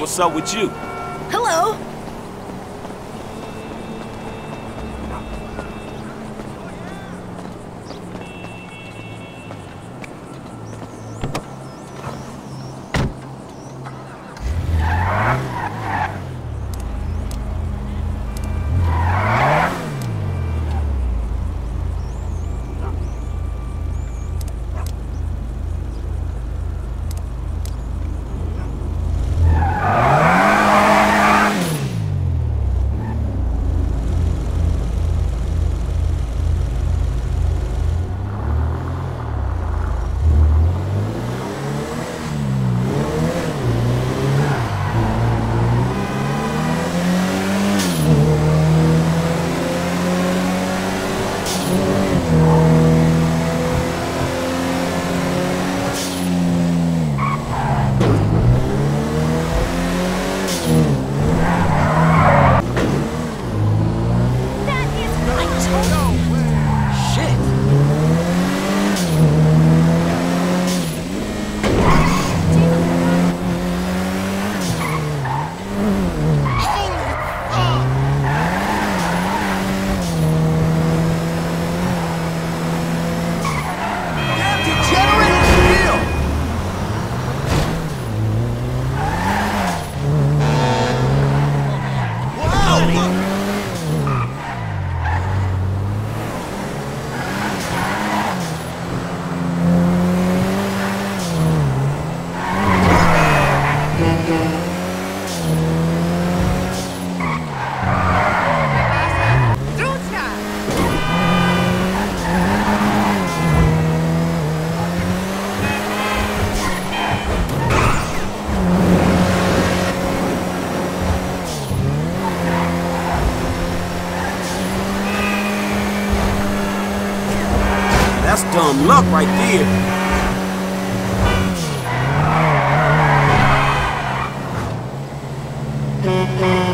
what's up with you? Hello. That's dumb luck right there.